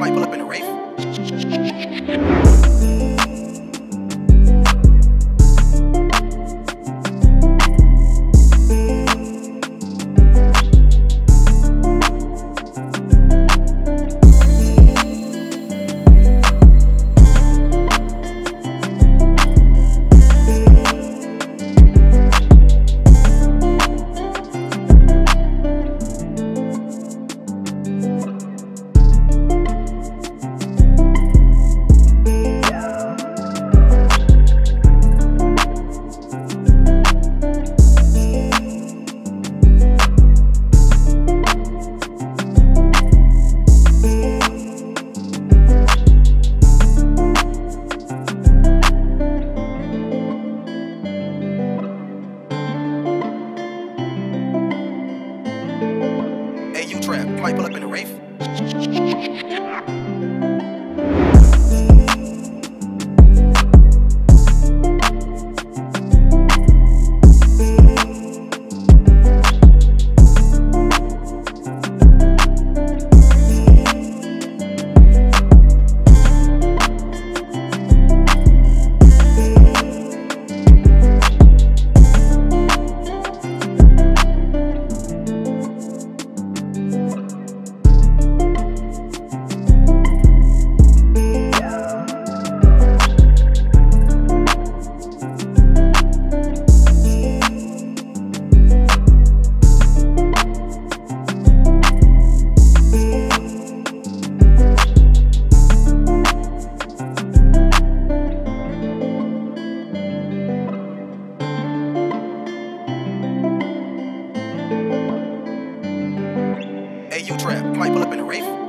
might pull up in a Wraith. Utrab, you might pull up in a Wraith. Utrab, you might pull up in a Wraith.